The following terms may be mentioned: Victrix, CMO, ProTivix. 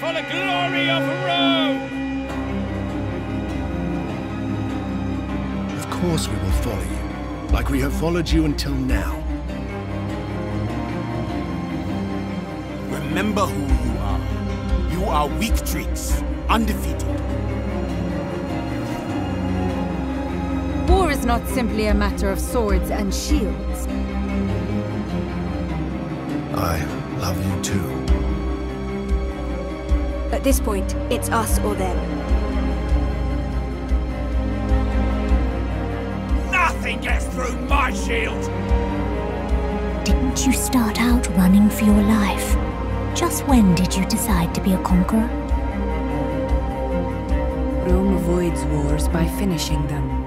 for the glory of Rome! Of course we will follow you, like we have followed you until now. Remember who you are. You are Victrix, undefeated. War is not simply a matter of swords and shields. I love you too. At this point, it's us or them. Nothing gets through my shield! Didn't you start out running for your life? Just when did you decide to be a conqueror? Rome avoids wars by finishing them.